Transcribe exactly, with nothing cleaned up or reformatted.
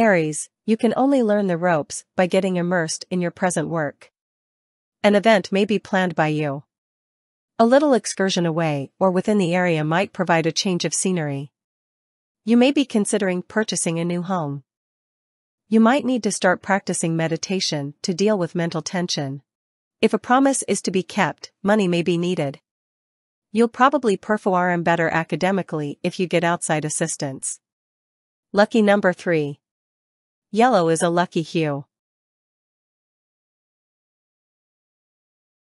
Aries, you can only learn the ropes by getting immersed in your present work. An event may be planned by you. A little excursion away or within the area might provide a change of scenery. You may be considering purchasing a new home. You might need to start practicing meditation to deal with mental tension. If a promise is to be kept, money may be needed. You'll probably perform better academically if you get outside assistance. Lucky number three. Yellow is a lucky hue.